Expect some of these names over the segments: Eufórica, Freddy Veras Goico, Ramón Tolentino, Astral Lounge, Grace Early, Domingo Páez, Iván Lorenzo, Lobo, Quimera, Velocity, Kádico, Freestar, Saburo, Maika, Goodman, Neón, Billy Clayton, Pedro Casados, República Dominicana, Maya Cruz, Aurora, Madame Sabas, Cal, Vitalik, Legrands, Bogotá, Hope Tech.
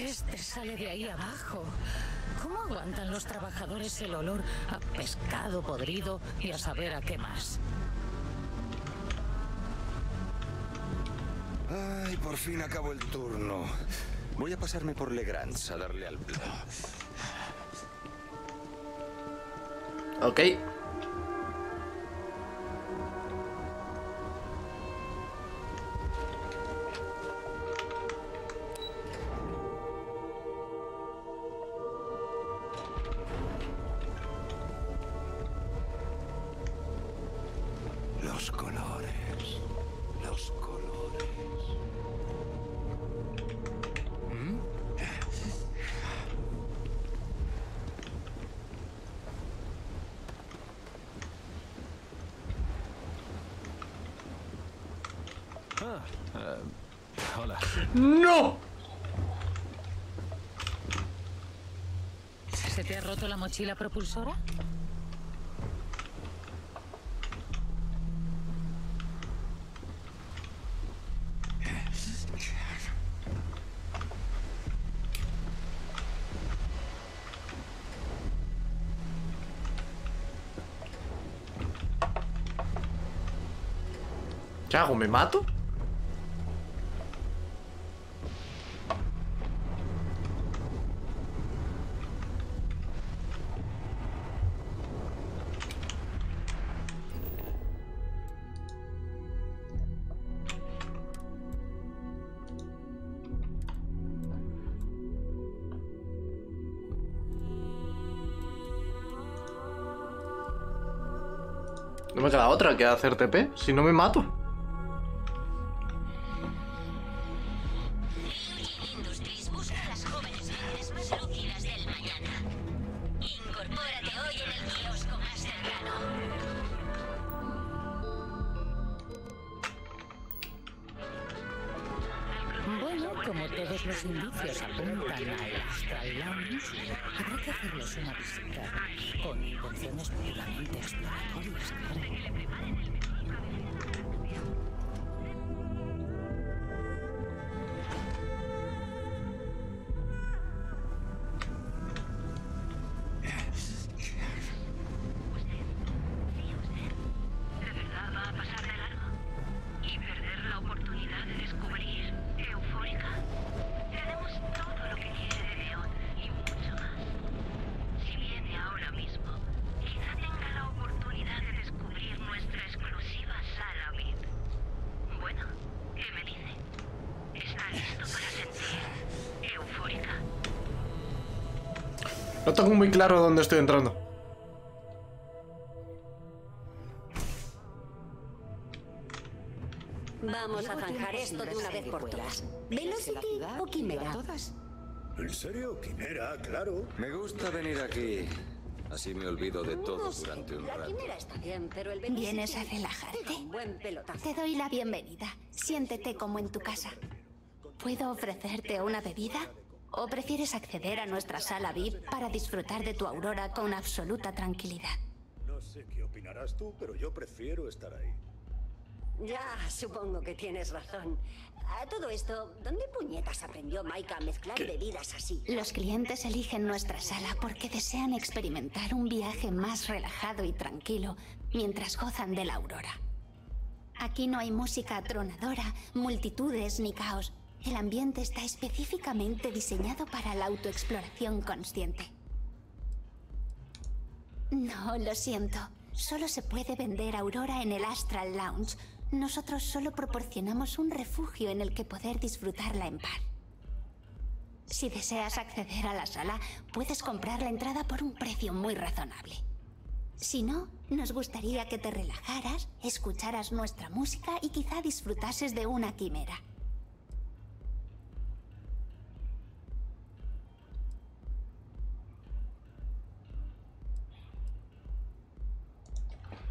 peste sale de ahí abajo. ¿Cómo aguantan los trabajadores el olor a pescado podrido y a saber a qué más? Ay, por fin acabó el turno. Voy a pasarme por Legrands a darle al plan. Ok. Hola. ¡No! ¿Se te ha roto la mochila propulsora? ¿Qué hago? ¿Me mato? No me queda otra que hacer TP, si no me mato. Industries busca a las jóvenes mentes más lúcidas del mañana. Incorpórate hoy en el kiosco más cercano. Bueno, como todos los indicios apuntan al Astral Lounge, habrá que hacerles una visita con intenciones puramente exploratorias. No tengo muy claro dónde estoy entrando. Vamos a zanjar esto de una vez por todas. ¿Velocity o Quimera? ¿En serio? Quimera, claro. Me gusta venir aquí. Así me olvido de todo durante un rato. Vienes a relajarte. Te doy la bienvenida. Siéntete como en tu casa. ¿Puedo ofrecerte una bebida? ¿O prefieres acceder a nuestra sala VIP para disfrutar de tu aurora con absoluta tranquilidad? No sé qué opinarás tú, pero yo prefiero estar ahí. Ya, supongo que tienes razón. A todo esto, ¿dónde puñetas aprendió Maika a mezclar bebidas así? Los clientes eligen nuestra sala porque desean experimentar un viaje más relajado y tranquilo mientras gozan de la aurora. Aquí no hay música atronadora, multitudes ni caos. El ambiente está específicamente diseñado para la autoexploración consciente. No, lo siento. Solo se puede vender Aurora en el Astral Lounge. Nosotros solo proporcionamos un refugio en el que poder disfrutarla en paz. Si deseas acceder a la sala, puedes comprar la entrada por un precio muy razonable. Si no, nos gustaría que te relajaras, escucharas nuestra música y quizá disfrutases de una quimera.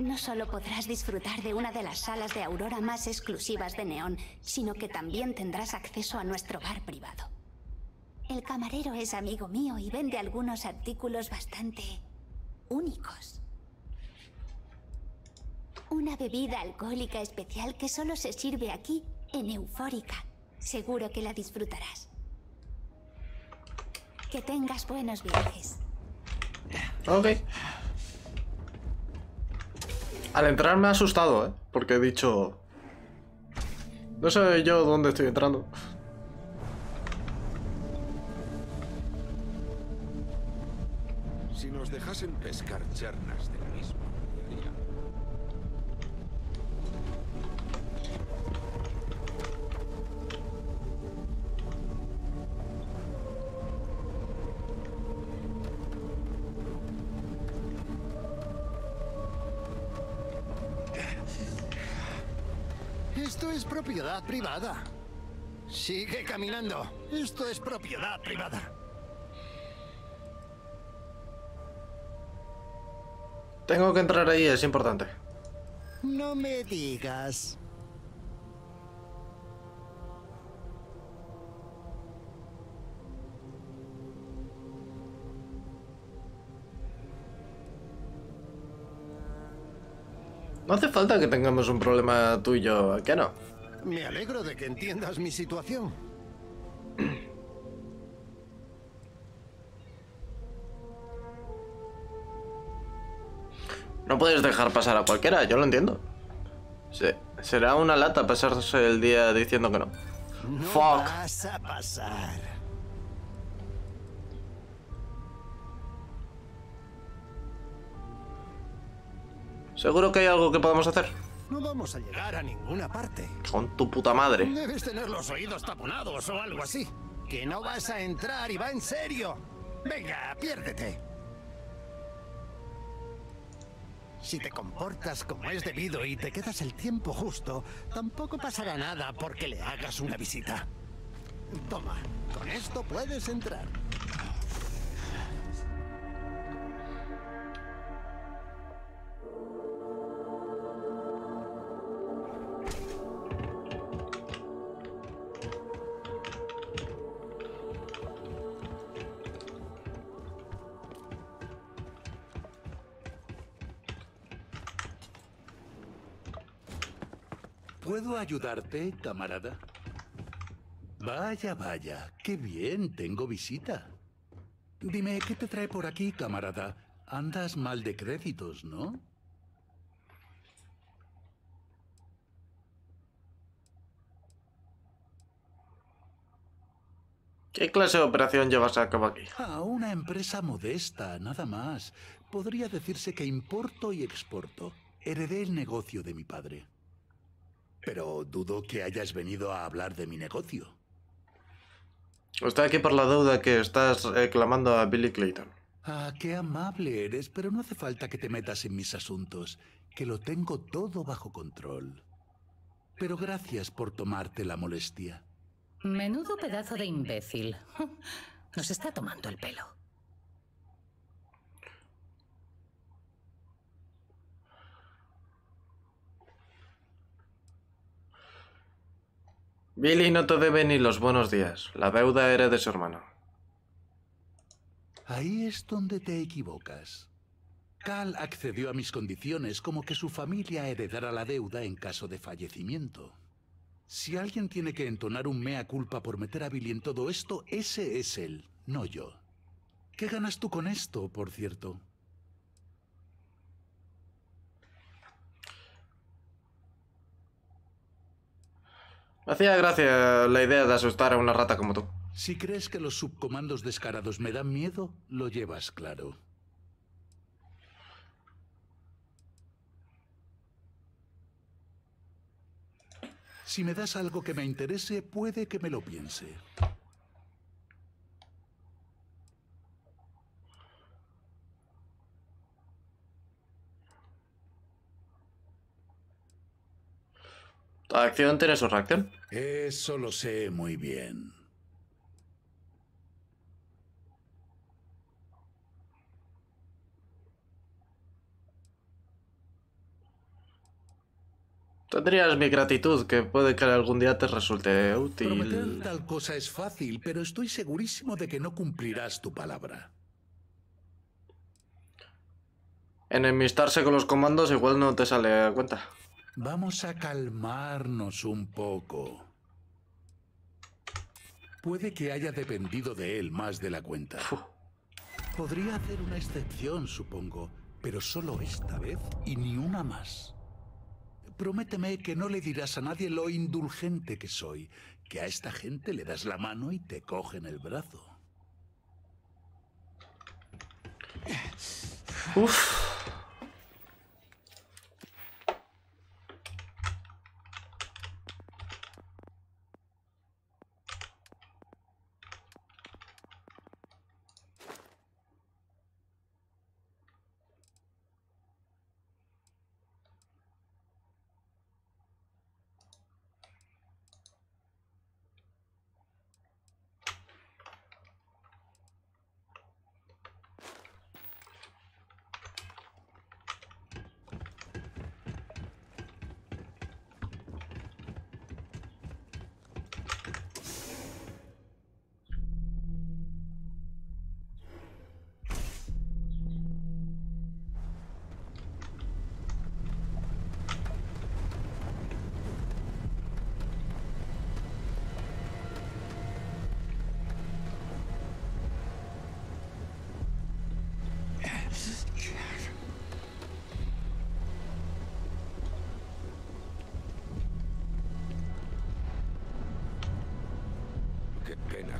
No solo podrás disfrutar de una de las salas de Aurora más exclusivas de Neón, sino que también tendrás acceso a nuestro bar privado. El camarero es amigo mío y vende algunos artículos bastante únicos. Una bebida alcohólica especial que solo se sirve aquí, en Eufórica. Seguro que la disfrutarás. Que tengas buenos viajes. Ok. Al entrar me ha asustado, ¿eh? Porque he dicho... No sé yo dónde estoy entrando. Si nos dejasen pescar charnas del mismo día. Esto es propiedad privada. Sigue caminando. Esto es propiedad privada. Tengo que entrar ahí, es importante. No me digas. No hace falta que tengamos un problema tú y yo, ¿a qué no? Me alegro de que entiendas mi situación. No puedes dejar pasar a cualquiera, yo lo entiendo. Sí, será una lata pasarse el día diciendo que no. No fuck. Vas a pasar. Seguro que hay algo que podemos hacer. No vamos a llegar a ninguna parte. Con tu puta madre. Debes tener los oídos taponados o algo así. Que no vas a entrar y va en serio. Venga, piérdete. Si te comportas como es debido y te quedas el tiempo justo, tampoco pasará nada porque le hagas una visita. Toma, con esto puedes entrar. ¿Puedo ayudarte, camarada? Vaya, vaya, qué bien, tengo visita. Dime, ¿qué te trae por aquí, camarada? Andas mal de créditos, ¿no? ¿Qué clase de operación llevas a cabo aquí? Ah, una empresa modesta, nada más. Podría decirse que importo y exporto. Heredé el negocio de mi padre. Pero dudo que hayas venido a hablar de mi negocio. Estoy aquí por la deuda que estás reclamando a Billy Clayton. Ah, qué amable eres, pero no hace falta que te metas en mis asuntos, que lo tengo todo bajo control. Pero gracias por tomarte la molestia. Menudo pedazo de imbécil. Nos está tomando el pelo. Billy no te debe ni los buenos días. La deuda era de su hermano. Ahí es donde te equivocas. Cal accedió a mis condiciones como que su familia heredara la deuda en caso de fallecimiento. Si alguien tiene que entonar un mea culpa por meter a Billy en todo esto, ese es él, no yo. ¿Qué ganas tú con esto, por cierto? Me hacía gracia la idea de asustar a una rata como tú. Si crees que los subcomandos descarados me dan miedo, lo llevas claro. Si me das algo que me interese, puede que me lo piense. ¿La acción tiene su reacción? Eso lo sé muy bien. Tendrías mi gratitud, que puede que algún día te resulte útil. Prometer tal cosa es fácil, pero estoy segurísimo de que no cumplirás tu palabra. Enemistarse con los comandos igual no te sale a cuenta. Vamos a calmarnos un poco. Puede que haya dependido de él más de la cuenta. Podría hacer una excepción, supongo, pero solo esta vez y ni una más. Prométeme que no le dirás a nadie lo indulgente que soy, que a esta gente le das la mano y te cogen el brazo. Uf.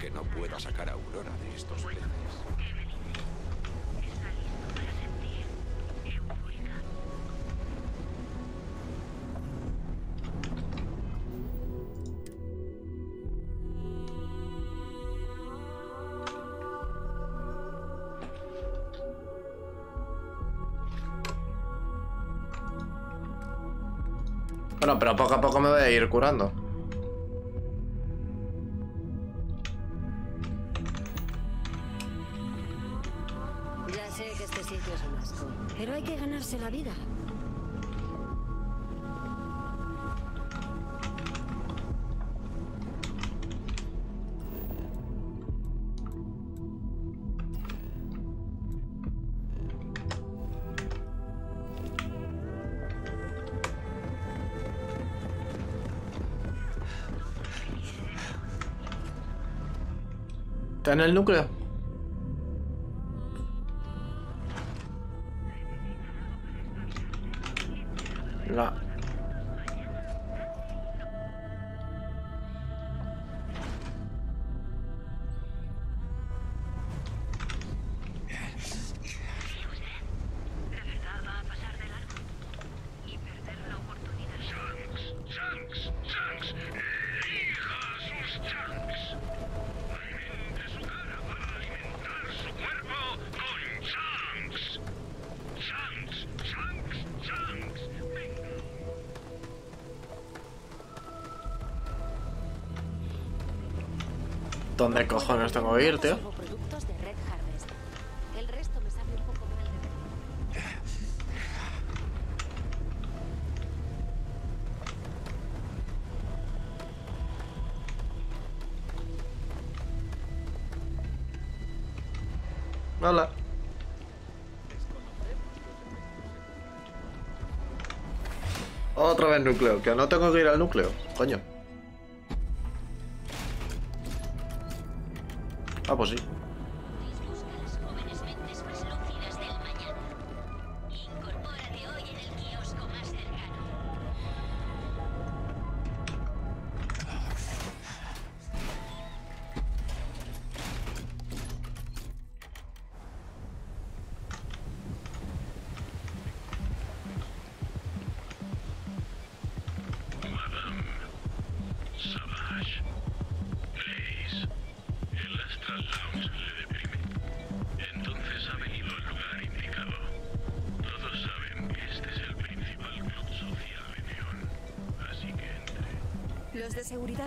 Que no pueda sacar a Aurora de estos planes. Bueno, pero poco a poco me voy a ir curando. ¿Está en el núcleo? La... ¿Dónde cojones tengo que ir, tío? Hola. Otra vez núcleo, que no tengo que ir al núcleo, coño. Ah, pues sí.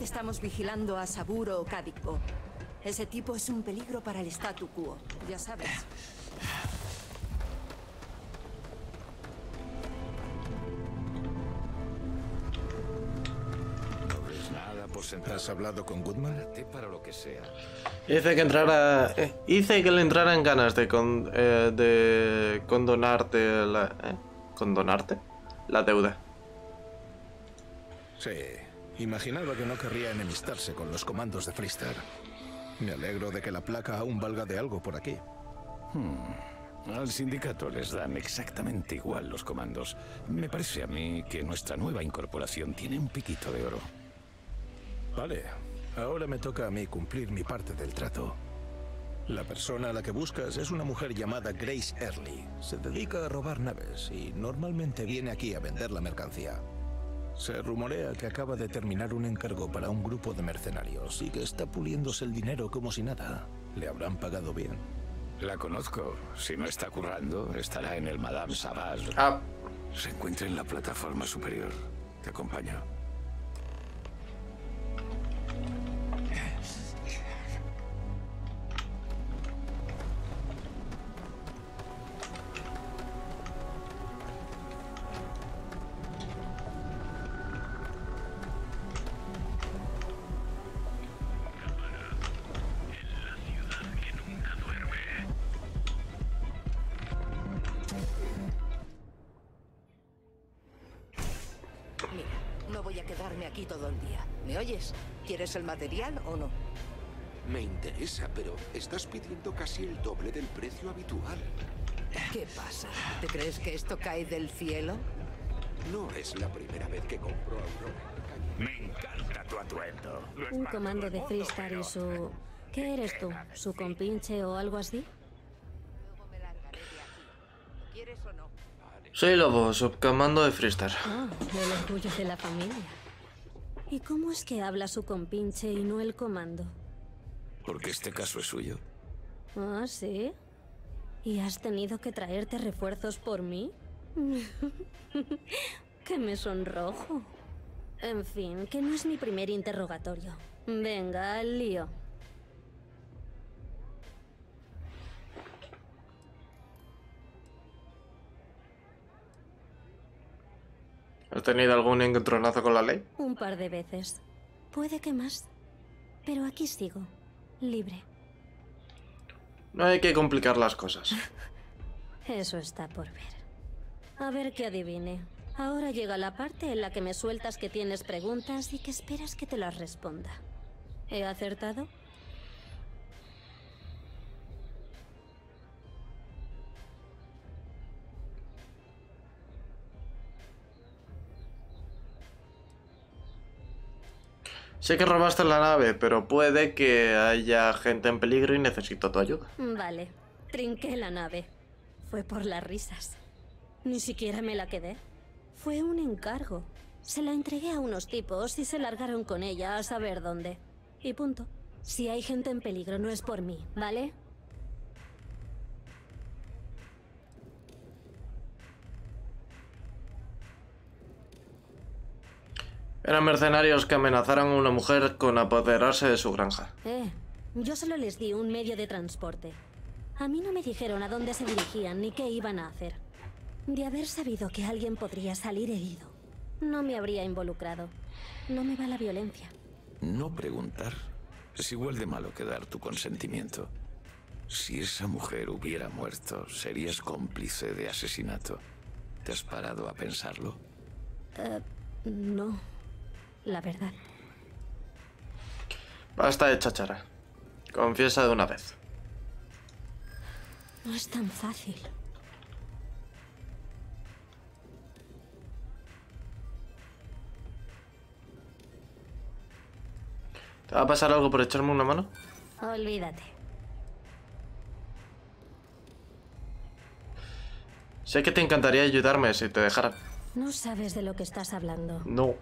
Estamos vigilando a Saburo o Kádico. Ese tipo es un peligro para el statu quo, ya sabes. Nada por sentar. ¿Has hablado con Goodman? Para lo que sea. Dice que entrara... dice que le entraran ganas de condonarte la... ¿Condonarte? La deuda. Sí. Imaginaba que no querría enemistarse con los comandos de Freestar. Me alegro de que la placa aún valga de algo por aquí. Al sindicato les dan exactamente igual los comandos. Me parece a mí que nuestra nueva incorporación tiene un piquito de oro. Vale, ahora me toca a mí cumplir mi parte del trato. La persona a la que buscas es una mujer llamada Grace Early. Se dedica a robar naves y normalmente viene aquí a vender la mercancía. Se rumorea que acaba de terminar un encargo para un grupo de mercenarios y que está puliéndose el dinero como si nada. Le habrán pagado bien. La conozco. Si no está currando, estará en el Madame Sabas. Se encuentra en la plataforma superior. Te acompaño. ¿Quieres el material o no? Me interesa, pero estás pidiendo casi el doble del precio habitual. ¿Qué pasa? ¿Te crees que esto cae del cielo? No es la primera vez que compro Aurora. Me encanta tu atuendo. Un comando de Freestar y su... ¿Qué eres tú? ¿Su compinche o algo así? Soy Lobo, subcomando de Freestar. Ah, de los tuyos de la familia. ¿Y cómo es que habla su compinche y no el comando? Porque este caso es suyo. Ah, ¿sí? ¿Y has tenido que traerte refuerzos por mí? Que me sonrojo. En fin, que no es mi primer interrogatorio. Venga, al lío. ¿Has tenido algún encontronazo con la ley? Un par de veces. Puede que más. Pero aquí sigo, libre. No hay que complicar las cosas. Eso está por ver. A ver qué adivine. Ahora llega la parte en la que me sueltas que tienes preguntas y que esperas que te las responda. ¿He acertado? Sé que robaste la nave, pero puede que haya gente en peligro y necesito tu ayuda. Vale, trinqué la nave. Fue por las risas. Ni siquiera me la quedé. Fue un encargo. Se la entregué a unos tipos y se largaron con ella a saber dónde. Y punto. Si hay gente en peligro no es por mí, ¿vale? Eran mercenarios que amenazaron a una mujer con apoderarse de su granja. Yo solo les di un medio de transporte. A mí no me dijeron a dónde se dirigían ni qué iban a hacer. De haber sabido que alguien podría salir herido, no me habría involucrado. No me va la violencia. No preguntar. Es igual de malo que dar tu consentimiento. Si esa mujer hubiera muerto, serías cómplice de asesinato. ¿Te has parado a pensarlo? No. La verdad. Basta de cháchara. Confiesa de una vez. No es tan fácil. ¿Te va a pasar algo por echarme una mano? Olvídate. Sé que te encantaría ayudarme si te dejara. No sabes de lo que estás hablando. No.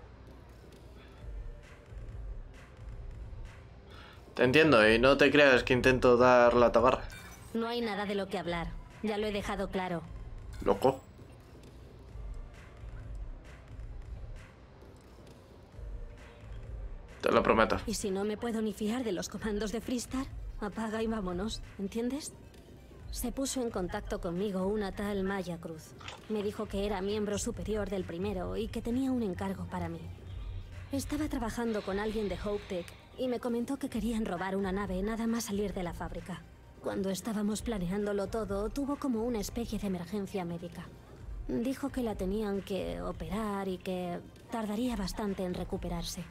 Te entiendo y no te creas que intento dar la tabarra. No hay nada de lo que hablar. Ya lo he dejado claro. Loco. Te lo prometo. Y si no me puedo ni fiar de los comandos de Freestar, apaga y vámonos, ¿entiendes? Se puso en contacto conmigo una tal Maya Cruz. Me dijo que era miembro superior del primero y que tenía un encargo para mí. Estaba trabajando con alguien de Hope Tech y me comentó que querían robar una nave nada más salir de la fábrica. Cuando estábamos planeándolo todo, tuvo como una especie de emergencia médica. Dijo que la tenían que operar y que tardaría bastante en recuperarse.